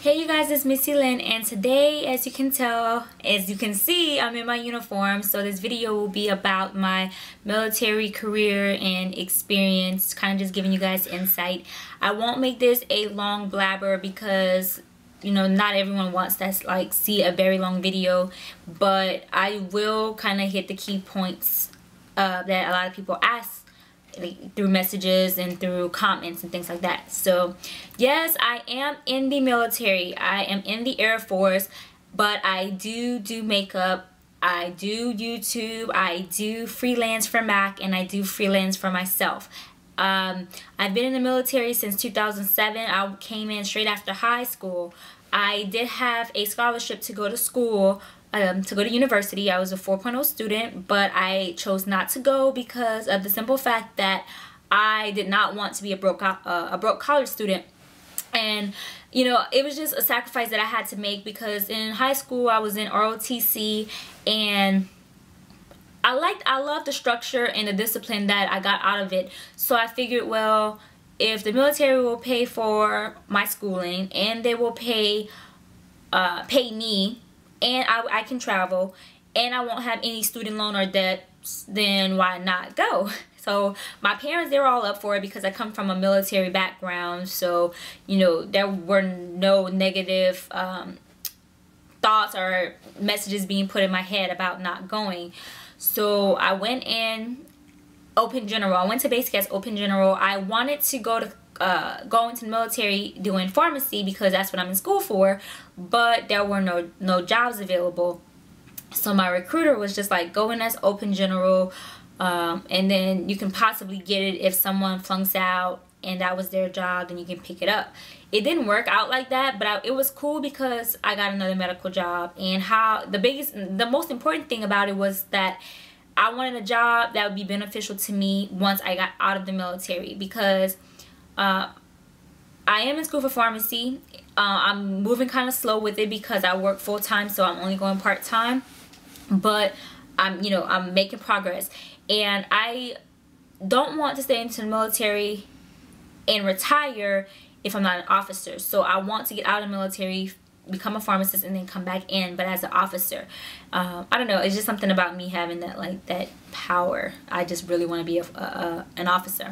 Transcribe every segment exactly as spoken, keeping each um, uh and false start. Hey you guys, it's Missy Lynn, and today, as you can tell, as you can see, I'm in my uniform. So this video will be about my military career and experience, kind of just giving you guys insight. I won't make this a long blabber because, you know, not everyone wants to like see a very long video, but I will kind of hit the key points uh, that a lot of people ask through messages and through comments and things like that. So yes, I am in the military. I am in the Air Force, but I do do makeup, I do YouTube, I do freelance for M A C, and I do freelance for myself. um, I've been in the military since two thousand seven. I came in straight after high school. I did have a scholarship to go to school, Um, to go to university. I was a four point oh student, but I chose not to go because of the simple fact that I did not want to be a broke uh, a broke college student. And you know, it was just a sacrifice that I had to make, because in high school I was in R O T C, and I liked I loved the structure and the discipline that I got out of it. So I figured, well, if the military will pay for my schooling and they will pay uh, pay me, and I, I can travel, and I won't have any student loan or debt, then why not go? So my parents, they were all up for it because I come from a military background. So, you know, there were no negative um, thoughts or messages being put in my head about not going. So I went in open general. I went to Basecast open general. I wanted to go to Uh, going to the military doing pharmacy because that's what I'm in school for, but there were no no jobs available. So my recruiter was just like, go in as open general, um, and then you can possibly get it if someone flunks out and that was their job, then you can pick it up. It didn't work out like that, but I, it was cool because I got another medical job. And how the biggest the most important thing about it was that I wanted a job that would be beneficial to me once I got out of the military, because Uh, I am in school for pharmacy. Uh, I'm moving kind of slow with it because I work full time, so I'm only going part time. But I'm, you know, I'm making progress, and I don't want to stay into the military and retire if I'm not an officer. So I want to get out of the military, become a pharmacist, and then come back in, but as an officer. um, I don't know, it's just something about me having that like that power. I just really want to be a, a, an officer.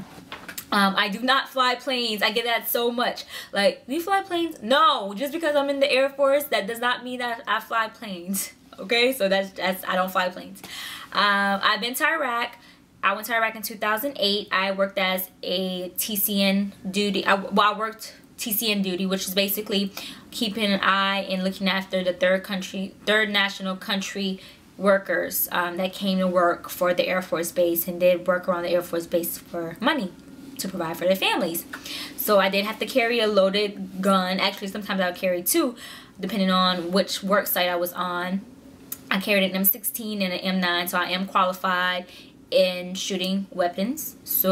um, I do not fly planes. I get that so much, like, do you fly planes? No, just because I'm in the Air Force, that does not mean that I fly planes. Okay, so that's, that's I don't fly planes. um, I've been to Iraq. I went to Iraq in two thousand eight. I worked as a T C N duty. I, well, I worked T C N duty, which is basically keeping an eye and looking after the third country, third national country workers um, that came to work for the Air Force Base and did work around the Air Force Base for money to provide for their families. So I did have to carry a loaded gun. Actually, sometimes I would carry two, depending on which work site I was on. I carried an M sixteen and an M nine, so I am qualified in shooting weapons. So.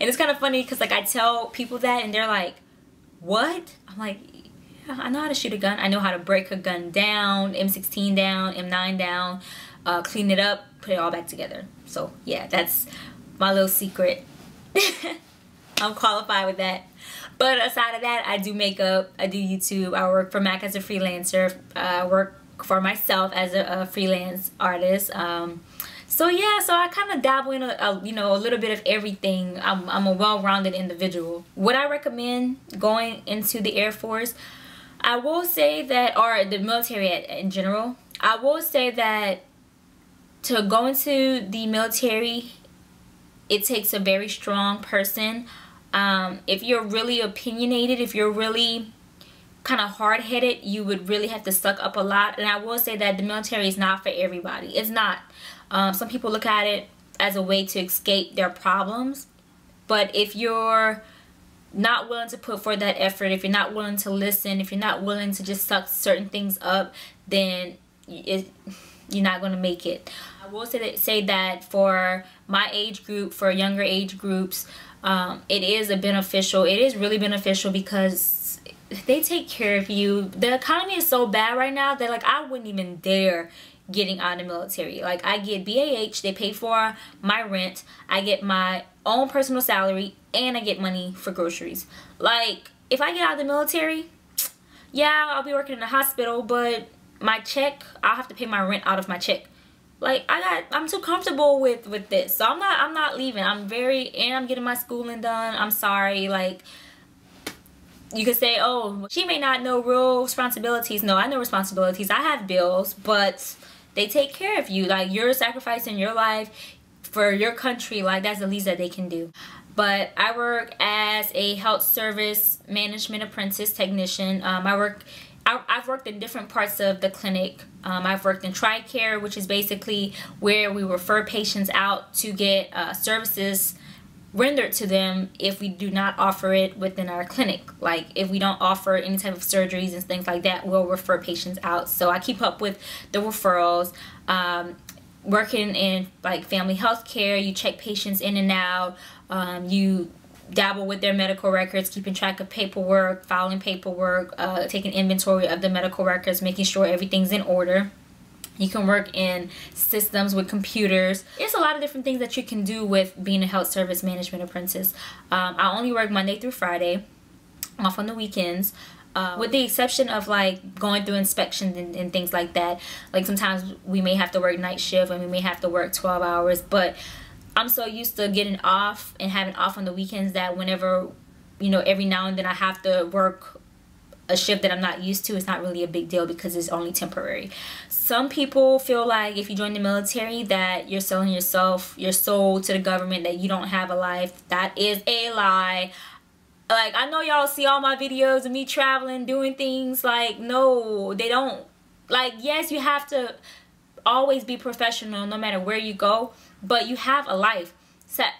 And it's kind of funny because, like, I tell people that and they're like, what? I'm like, yeah, I know how to shoot a gun. I know how to break a gun down, M sixteen down, M nine down, uh, clean it up, put it all back together. So, yeah, that's my little secret. I'm qualified with that. But aside of that, I do makeup. I do YouTube. I work for M A C as a freelancer. I work for myself as a, a freelance artist. Um... So yeah, so I kind of dabble in a, a, you know, a little bit of everything. I'm, I'm a well-rounded individual. Would I recommend going into the Air Force? I will say that, or the military in general, I will say that to go into the military, it takes a very strong person. Um, if you're really opinionated, if you're really kind of hard-headed, you would really have to suck up a lot. And I will say that the military is not for everybody. It's not. Um, some people look at it as a way to escape their problems, but if you're not willing to put forth that effort, if you're not willing to listen, if you're not willing to just suck certain things up, then it, you're not going to make it. I will say that, say that for my age group, for younger age groups, um, it is a beneficial, it is really beneficial because they take care of you. The economy is so bad right now that, like, I wouldn't even dare getting out of the military. Like, I get B A H, they pay for my rent, I get my own personal salary, and I get money for groceries. Like, if I get out of the military, yeah, I'll be working in the hospital, but my check, I'll have to pay my rent out of my check. Like, I got, I'm too comfortable with, with this. So I'm not, I'm not leaving. I'm very, and I'm getting my schooling done. I'm sorry. Like, you could say, oh, she may not know real responsibilities. No, I know responsibilities. I have bills, but they take care of you. Like, you're sacrificing your life for your country. Like, that's the least that they can do. But I work as a health service management apprentice technician. Um, I work, I, I've worked in different parts of the clinic. Um, I've worked in TRICARE, which is basically where we refer patients out to get uh, services rendered to them if we do not offer it within our clinic. Like, if we don't offer any type of surgeries and things like that, we'll refer patients out. So I keep up with the referrals. Um, working in like family health care, you check patients in and out. Um, you dabble with their medical records, keeping track of paperwork, filing paperwork, uh, taking inventory of the medical records, making sure everything's in order. You can work in systems with computers. It's a lot of different things that you can do with being a health service management apprentice. Um, I only work Monday through Friday, off on the weekends, uh, with the exception of like going through inspections and, and things like that. Like, sometimes we may have to work night shift and we may have to work twelve hours, but I'm so used to getting off and having off on the weekends that whenever, you know, every now and then I have to work a shift that I'm not used to, it's not really a big deal because it's only temporary. Some people feel like if you join the military that you're selling yourself, your soul to the government, that you don't have a life. That is a lie. Like, I know y'all see all my videos of me traveling, doing things. Like, no, they don't. Like, yes, you have to always be professional no matter where you go, but you have a life.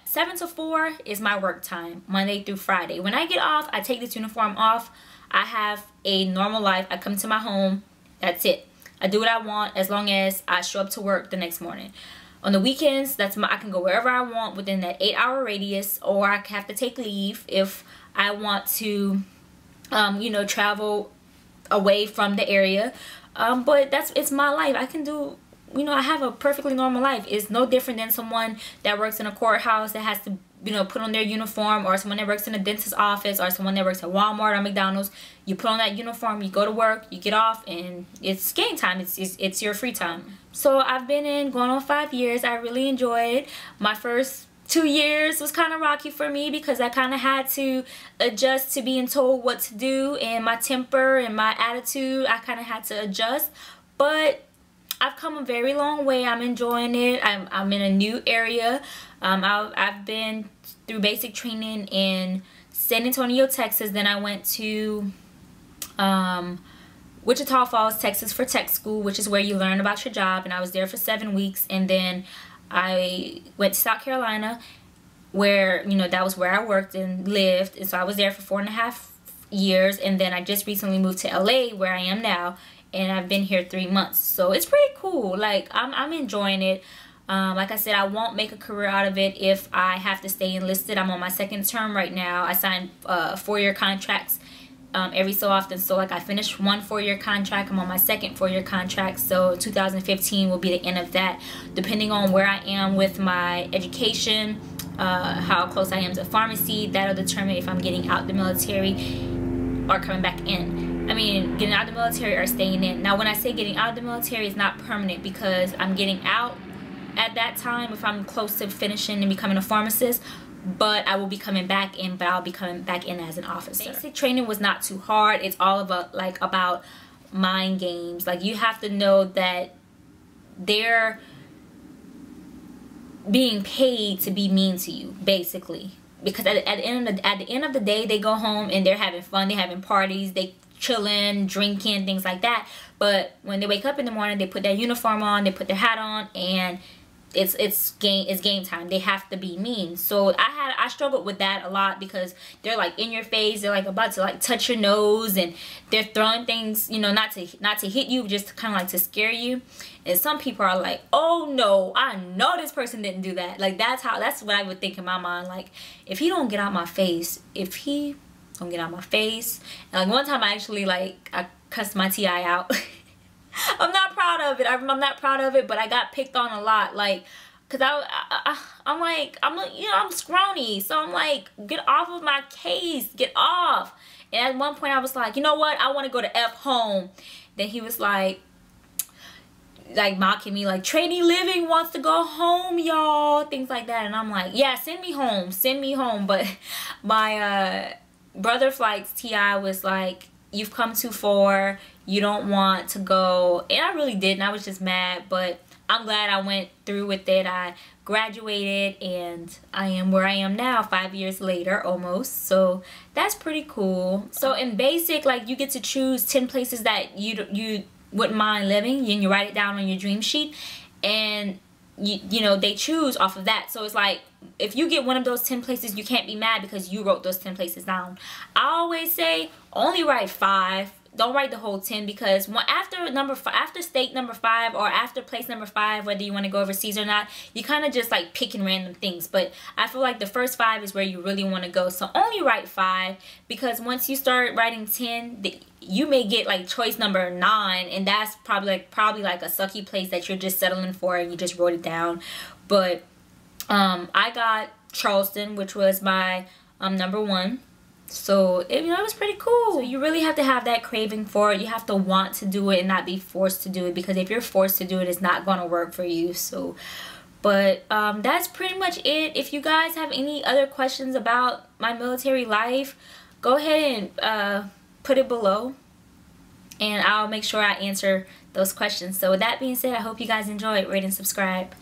seven to four is my work time, Monday through Friday. When I get off, I take this uniform off. I have a normal life. I come to my home. That's it. I do what I want as long as I show up to work the next morning. On the weekends, that's my, I can go wherever I want within that eight-hour radius, or I have to take leave if I want to, um, you know, travel away from the area. Um, but that's, it's my life. I can do, you know, I have a perfectly normal life. It's no different than someone that works in a courthouse that has to, you know, put on their uniform, or someone that works in a dentist's office, or someone that works at Walmart or McDonald's. You put on that uniform, you go to work, you get off, and it's game time. It's, it's, it's your free time. So I've been in going on five years. I really enjoyed it. My first two years was kind of rocky for me because I kind of had to adjust to being told what to do, and my temper and my attitude, I kind of had to adjust. But I've come a very long way. I'm enjoying it. I'm, I'm in a new area. Um, I've, I've been through basic training in San Antonio, Texas. Then I went to um, Wichita Falls, Texas for tech school, which is where you learn about your job. And I was there for seven weeks. And then I went to South Carolina where, you know, that was where I worked and lived. And so I was there for four and a half years. And then I just recently moved to L A where I am now. And I've been here three months. So it's pretty cool. Like, I'm, I'm enjoying it. Um, like I said, I won't make a career out of it if I have to stay enlisted. I'm on my second term right now. I sign uh, four-year contracts um, every so often. So, like, I finished one four-year contract. I'm on my second four-year contract. So two thousand fifteen will be the end of that. Depending on where I am with my education, uh, how close I am to pharmacy, that'll determine if I'm getting out the military or coming back in. I mean, getting out of the military or staying in. Now, when I say getting out of the military, it's not permanent because I'm getting out at that time if I'm close to finishing and becoming a pharmacist, but I will be coming back in, but I'll be coming back in as an officer. Basic training was not too hard. It's all about, like, about mind games. Like, you have to know that they're being paid to be mean to you, basically. Because at, at, the end of the, at the end of the day, they go home and they're having fun. They're having parties. They chilling, drinking, things like that. But when they wake up in the morning, they put their uniform on, they put their hat on, and it's it's game it's game time. They have to be mean. So I had I struggled with that a lot because they're like in your face, they're like about to like touch your nose, and they're throwing things, you know, not to not to hit you, just kind of like to scare you. And some people are like, oh no, I know this person didn't do that. Like, that's how that's what I would think in my mind. Like, if he don't get out my face, if he don't get out my face. And like one time I actually like I cussed my T I out. I'm not proud of it. I'm not proud of it, but I got picked on a lot. Like, cause I, I I'm like I'm like you know I'm scrawny, so I'm like, get off of my case, get off. And at one point I was like, you know what, I want to go to F home. Then he was like, like mocking me, like, Trainee Living wants to go home, y'all, things like that. And I'm like, yeah, send me home, send me home. But my uh brother Flights T I was like, you've come too far, you don't want to go. And I really didn't. I was just mad, but I'm glad I went through with it. I graduated and I am where I am now, five years later almost, so that's pretty cool. So in BASIC, like, you get to choose ten places that you you wouldn't mind living, and you write it down on your dream sheet, and you, you know, they choose off of that. So it's like, if you get one of those ten places, you can't be mad because you wrote those ten places down. I always say only write five, don't write the whole ten, because after number five, after state number five, or after place number five, whether you want to go overseas or not, you kind of just like picking random things. But I feel like the first five is where you really want to go, so only write five, because once you start writing ten, the you may get like choice number nine, and that's probably like probably like a sucky place that you're just settling for and you just wrote it down. But um I got Charleston, which was my um number one, so it, you know, it was pretty cool. So you really have to have that craving for it. You have to want to do it and not be forced to do it, because if you're forced to do it, it's not going to work for you. So but um that's pretty much it. If you guys have any other questions about my military life, go ahead and uh put it below and I'll make sure I answer those questions. So with that being said, I hope you guys enjoyed. Rate and subscribe.